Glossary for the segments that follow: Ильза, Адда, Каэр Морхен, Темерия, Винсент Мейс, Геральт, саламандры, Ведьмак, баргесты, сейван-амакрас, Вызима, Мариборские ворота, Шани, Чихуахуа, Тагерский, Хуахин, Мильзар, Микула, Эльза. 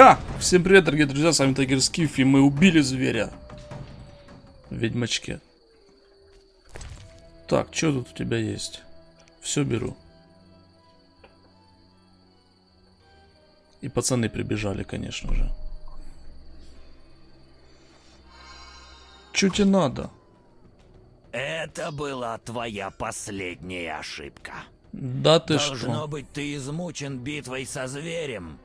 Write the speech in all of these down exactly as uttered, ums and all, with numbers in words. Ха! Всем привет, дорогие друзья, с вами Тагерский, и мы убили зверя. Ведьмачке. Так, что тут у тебя есть? Все беру. И пацаны прибежали, конечно же. Чё тебе надо? Это была твоя последняя ошибка. Да ты что? Должно быть, ты измучен битвой со зверем.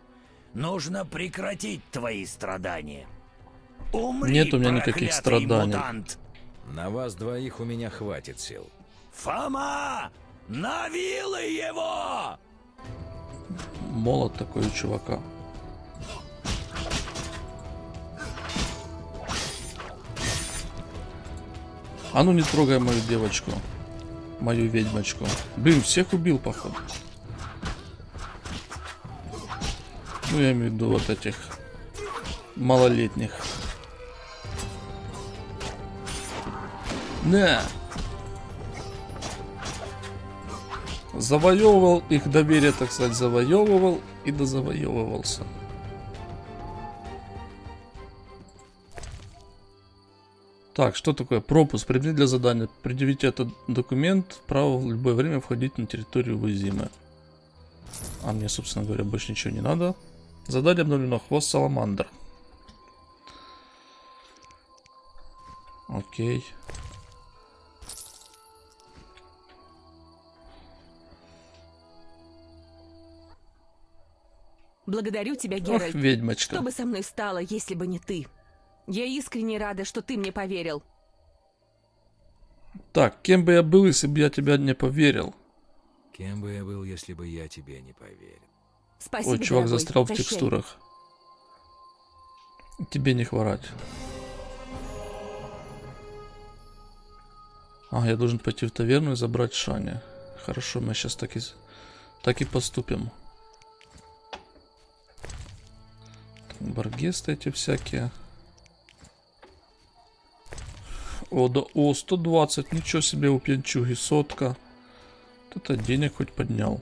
Нужно прекратить твои страдания. Умри, нет у меня никаких страданий. Мутант. На вас двоих у меня хватит сил. Фома! На вилы его! Молот такой у чувака. А ну не трогай мою девочку. Мою ведьмочку. Блин, всех убил, походу. Ну, я имею в виду вот этих малолетних. Да. Завоевывал их доверие, так сказать, завоевывал и дозавоевывался. Так, что такое? Пропуск. Предмет для задания. Предъявите этот документ. Право в любое время входить на территорию Вызимы. А мне, собственно говоря, больше ничего не надо. Задание обновлено. Хвост саламандр. Окей. Благодарю тебя, Геральт. Ох, ведьмочка. Что бы со мной стало, если бы не ты? Я искренне рада, что ты мне поверил. Так, кем бы я был, если бы я тебя не поверил? Кем бы я был, если бы я тебе не поверил? Спасибо. Ой, чувак застрял в текстурах. Тебе не хворать. А, я должен пойти в таверну и забрать Шани. Хорошо, мы сейчас так и, так и поступим. Баргесты эти всякие. О, да, о, сто двадцать, ничего себе, у пьянчуги сотка. Кто-то денег хоть поднял.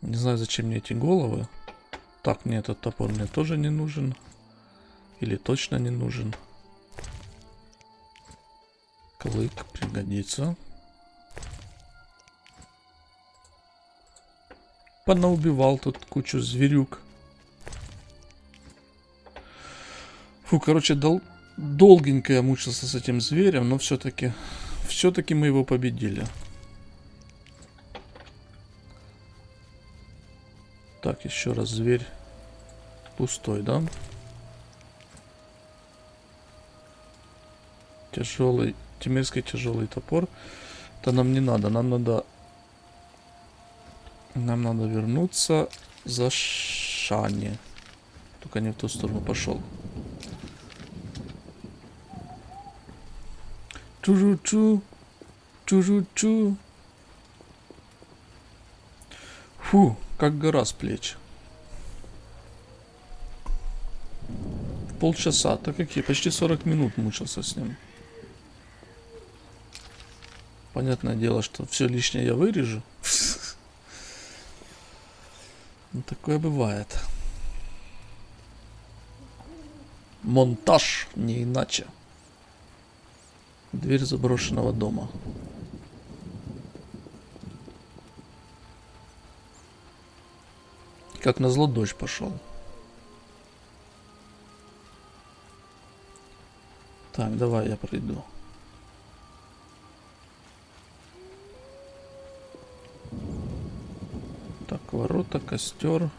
Не знаю, зачем мне эти головы. Так, мне этот топор мне тоже не нужен. Или точно не нужен. Клык пригодится. Понаубивал тут кучу зверюк. Фу, короче, дол... долгенько я мучился с этим зверем, но все-таки все-таки мы его победили. Так, еще раз зверь пустой, да? Тяжелый, темерский тяжелый топор. Это нам не надо, нам надо... Нам надо вернуться за Шани. Только не в ту сторону пошел. Чу-жу-чу. Чу-жу-чу. Фу, как гора с плеч. Полчаса, так как я почти сорок минут мучился с ним. Понятное дело, что все лишнее я вырежу. Такое бывает. Монтаж, не иначе. Дверь заброшенного дома. Как назло, дождь пошел. Так, давай я пройду. Так, ворота, костер.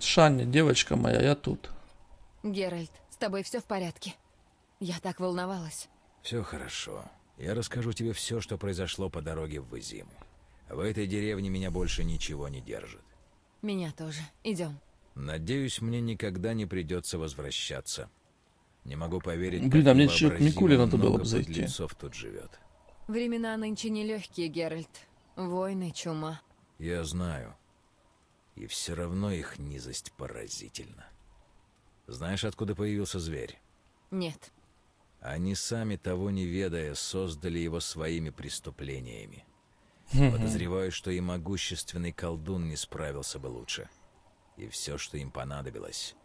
Шаня, девочка моя, я тут. Геральт, с тобой все в порядке? Я так волновалась. Все хорошо. Я расскажу тебе все, что произошло по дороге в Вызиму. В этой деревне меня больше ничего не держит. Меня тоже. Идем. Надеюсь, мне никогда не придется возвращаться. Не могу поверить, блин, а мне еще к Микуле надо было бы зайти. Тут живет. Времена нынче нелегкие, Геральт. Войны, чума. Я знаю. И все равно их низость поразительна. Знаешь, откуда появился зверь? Нет. Они, сами того не ведая, создали его своими преступлениями. Подозреваю, что и могущественный колдун не справился бы лучше. И все, что им понадобилось,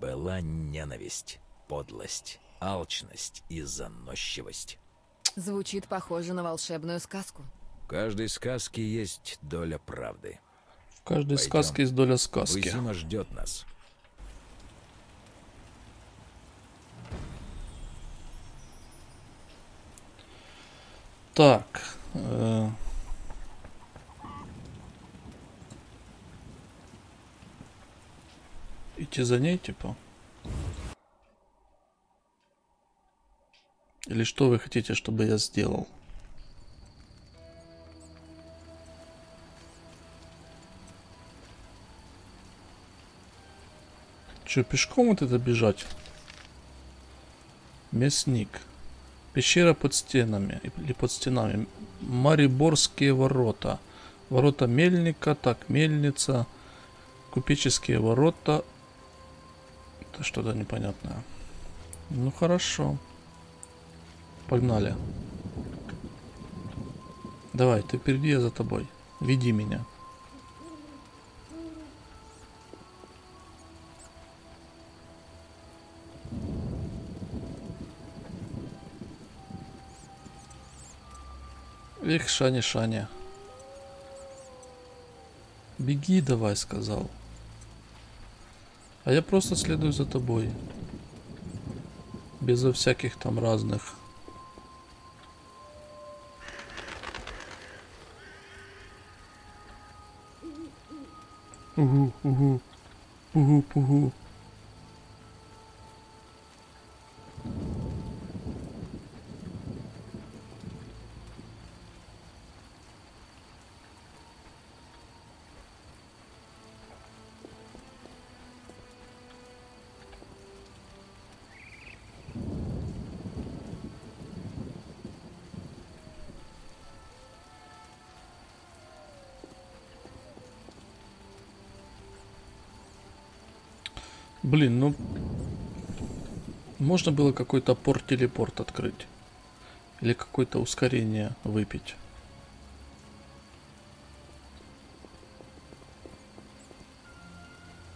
была ненависть, подлость, алчность и заносчивость. Звучит похоже на волшебную сказку. В каждой сказке есть доля правды. В каждой Пойдем. сказке есть доля сказки. Вызима ждет нас. Так. Э... Идти за ней, типа? Или что вы хотите, чтобы я сделал? Че, пешком вот это бежать? Мясник. Пещера под стенами. Или под стенами. Мариборские ворота. Ворота мельника. Так, мельница. Купеческие ворота. Это что-то непонятное. Ну хорошо. Погнали. Давай, ты впереди, я за тобой. Веди меня. Эх, Шани, Шани. Беги, давай, сказал. А я просто следую за тобой. Безо всяких там разных. Угу, угу, угу, угу. Блин, ну... Можно было какой-то порт-телепорт открыть. Или какое-то ускорение выпить.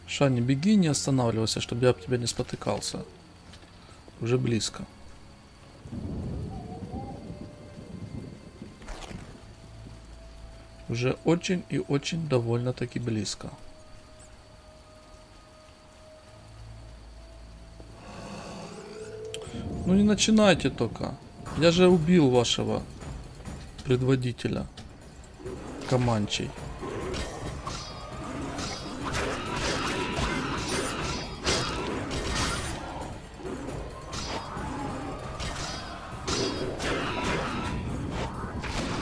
Шани, беги, не останавливайся, чтобы я об тебя не спотыкался. Уже близко. Уже очень и очень довольно-таки близко. Ну не начинайте только. Я же убил вашего предводителя команчей.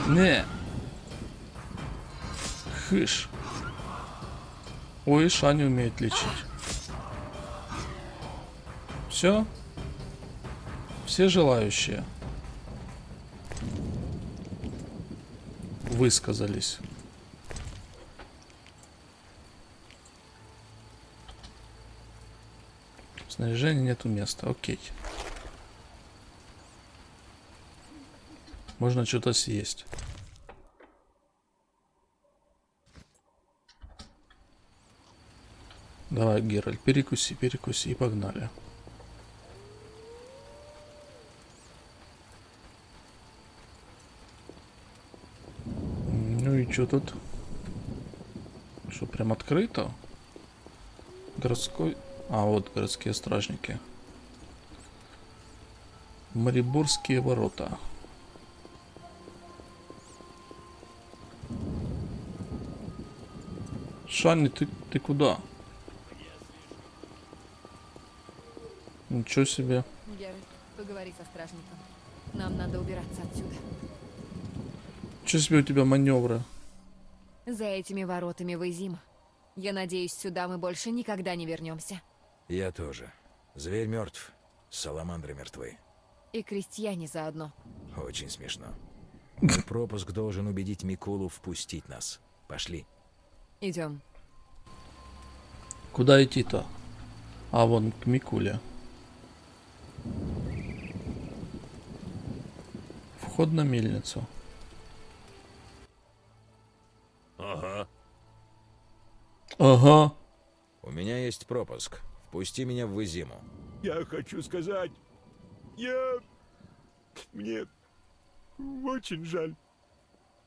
Не. Хыш. Ой, Шани умеет лечить. Все? Все желающие высказались. Снаряжения нету места. Окей. Можно что-то съесть. Давай, Геральт, перекуси, перекуси и погнали. Что тут? Что, прям открыто? Городской... А, вот городские стражники. Мариборские ворота. Шани, ты, ты куда? Ничего себе. Геральт, поговори со стражником. Нам надо убираться отсюда. Ничего себе у тебя маневры. За этими воротами Вызима. Я надеюсь, сюда мы больше никогда не вернемся. Я тоже. Зверь мертв, саламандры мертвы. И крестьяне заодно. Очень смешно. Мой пропуск должен убедить Микулу впустить нас. Пошли. Идем. Куда идти-то? А вон к Микуле. Вход на мельницу. Ага. Ага. У меня есть пропуск. Впусти меня в Вызиму. Я хочу сказать, я... Мне очень жаль.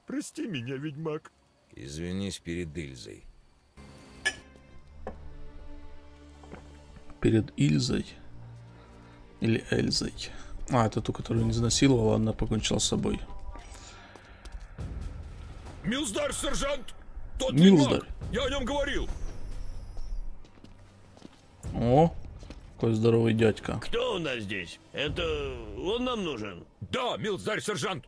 Прости меня, ведьмак. Извинись перед Ильзой. Перед Ильзой? Или Эльзой? А, это ту, которую не изнасиловала, она покончила с собой. Мильзар, сержант! Тот Мильзар! Я о нем говорил! О, какой здоровый дядька. Кто у нас здесь? Это он нам нужен? Да, Мильзар, сержант!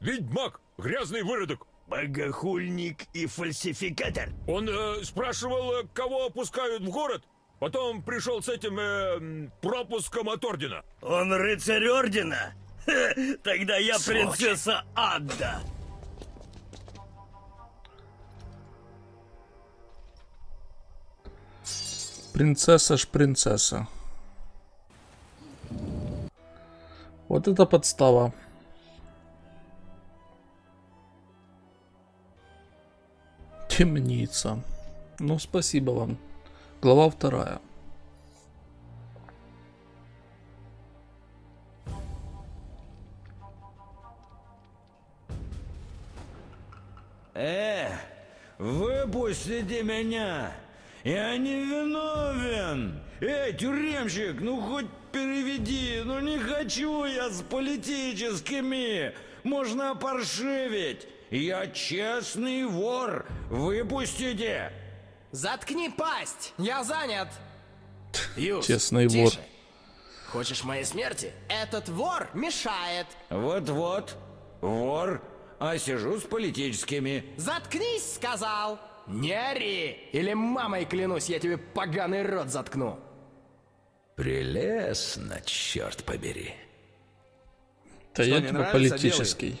Ведьмак! Грязный выродок! Богохульник и фальсификатор! Он э, спрашивал, кого опускают в город, потом пришел с этим э, пропуском от ордена. Он рыцарь ордена? Ха, тогда я Сочи. Принцесса Адда! Принцесса ж принцесса. Вот это подстава. Темница. Ну, спасибо вам. Глава вторая. Э, выпустите меня! Я не виновен! Эй, тюремщик, ну хоть переведи, ну не хочу я с политическими! Можно опаршивить! Я честный вор! Выпустите! Заткни пасть! Я занят! Юс, честный вор. Хочешь моей смерти? Этот вор мешает! Вот-вот, вор, а сижу с политическими. Заткнись, сказал! Не ори! Или мамой клянусь, я тебе поганый рот заткну! Прелестно, черт побери! Да я тебе политический. Делай.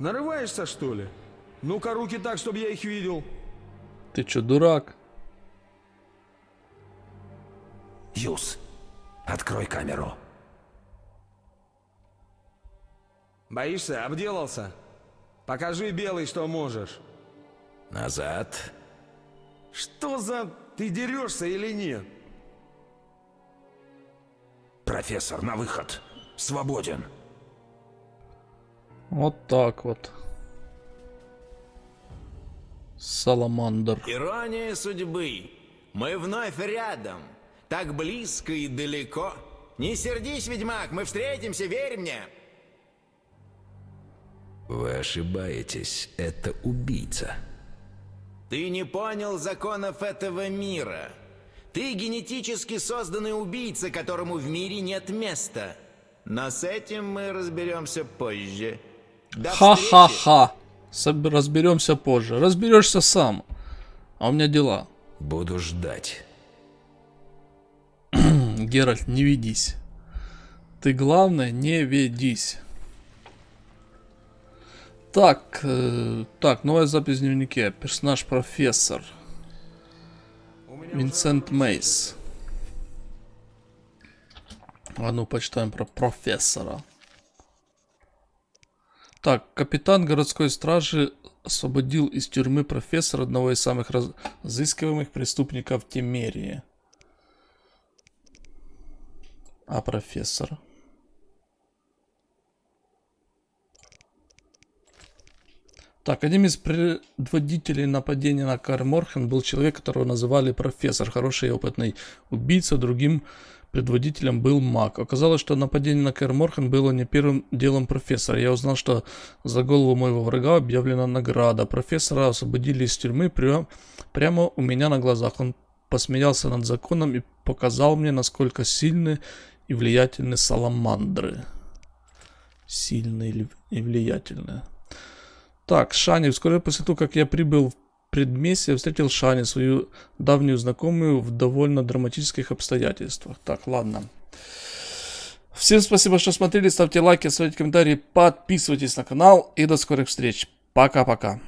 Нарываешься, что ли? Ну-ка, руки так, чтобы я их видел. Ты чё, дурак? Юс, открой камеру. Боишься? Обделался? Покажи, белый, что можешь. Назад. Что за... Ты дерешься или нет? Профессор, на выход. Свободен. Вот так вот. Саламандр. Ирония судьбы. Мы вновь рядом. Так близко и далеко. Не сердись, ведьмак, мы встретимся, верь мне. Вы ошибаетесь, это убийца. Ты не понял законов этого мира. Ты генетически созданный убийца, которому в мире нет места. Но с этим мы разберемся позже. Ха-ха-ха. Разберемся позже. Разберешься сам. А у меня дела. Буду ждать. Геральт, не ведись. Ты, главное, не ведись. Так, э, так, новая запись в дневнике. Персонаж профессор. Винсент Мейс. А ну, почитаем про профессора. Так, капитан городской стражи освободил из тюрьмы профессора, одного из самых разыскиваемых преступников Темерии. А профессор? Так, одним из предводителей нападения на Каэр Морхен был человек, которого называли профессор, хороший и опытный убийца, другим предводителем был маг. Оказалось, что нападение на Каэр Морхен было не первым делом профессора. Я узнал, что за голову моего врага объявлена награда. Профессора освободили из тюрьмы прямо, прямо у меня на глазах. Он посмеялся над законом и показал мне, насколько сильны и влиятельны саламандры. Сильные и влиятельные. Так, Шани. Вскоре после того, как я прибыл в предместье, я встретил Шани, свою давнюю знакомую, в довольно драматических обстоятельствах. Так, ладно. Всем спасибо, что смотрели. Ставьте лайки, оставляйте комментарии, подписывайтесь на канал. И до скорых встреч. Пока-пока.